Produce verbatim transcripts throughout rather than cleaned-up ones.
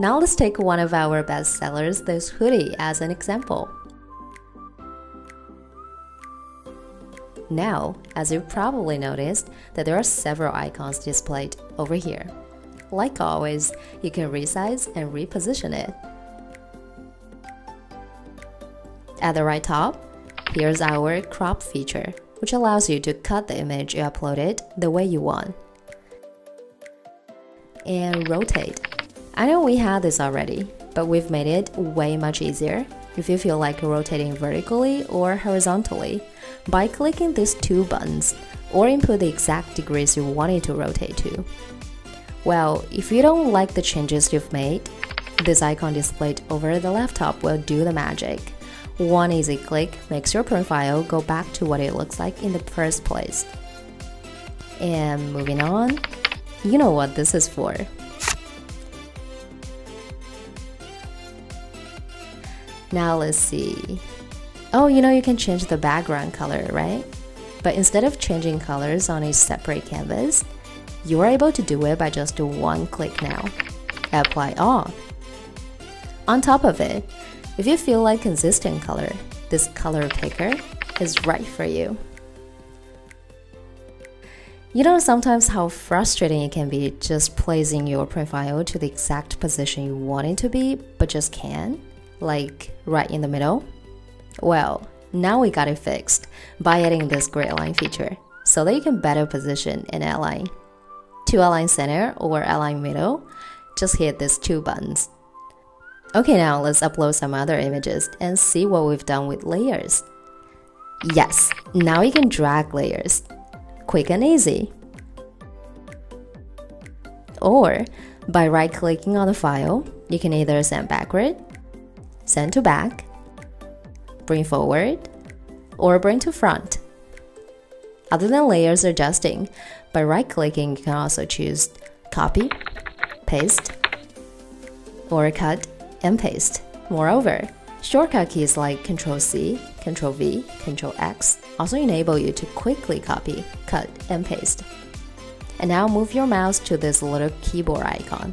Now let's take one of our best sellers, this hoodie, as an example. Now, as you probably noticed, that there are several icons displayed over here. Like always, you can resize and reposition it. At the right top, here's our crop feature, which allows you to cut the image you uploaded the way you want. And rotate. I know we had this already, but we've made it way much easier if you feel like rotating vertically or horizontally by clicking these two buttons or input the exact degrees you want it to rotate to. Well, if you don't like the changes you've made, this icon displayed over the laptop will do the magic. One easy click makes your profile go back to what it looks like in the first place. And moving on, you know what this is for. Now let's see. Oh, you know you can change the background color, right? But instead of changing colors on a separate canvas, you are able to do it by just one click now. Apply all. On top of it, if you feel like consistent color, this color picker is right for you. You know sometimes how frustrating it can be just placing your profile to the exact position you want it to be, but just can't? Like right in the middle? Well, now we got it fixed by adding this grid line feature so that you can better position and align. To align center or align middle, just hit these two buttons. Okay, now let's upload some other images and see what we've done with layers. Yes, now you can drag layers. Quick and easy. Or, by right-clicking on the file, you can either send backward, send to back, bring forward, or bring to front. Other than layers adjusting, by right-clicking you can also choose copy, paste, or cut and paste. Moreover, shortcut keys like control C, control V, control X also enable you to quickly copy, cut, and paste. And now move your mouse to this little keyboard icon.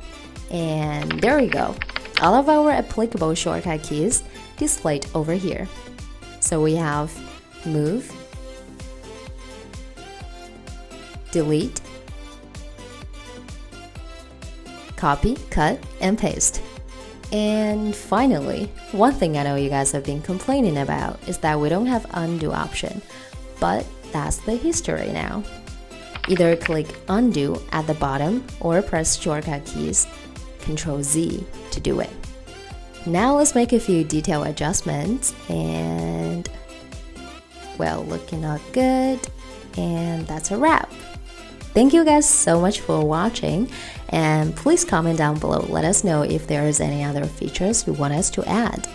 And there we go. All of our applicable shortcut keys displayed over here. So we have move, delete, copy, cut, and paste. And finally, one thing I know you guys have been complaining about is that we don't have undo option, but that's the history now. Either click undo at the bottom or press shortcut keys control Z to do it. Now let's make a few detail adjustments and, well, looking all good, and that's a wrap. Thank you guys so much for watching, and please comment down below. Let us know if there is any other features you want us to add.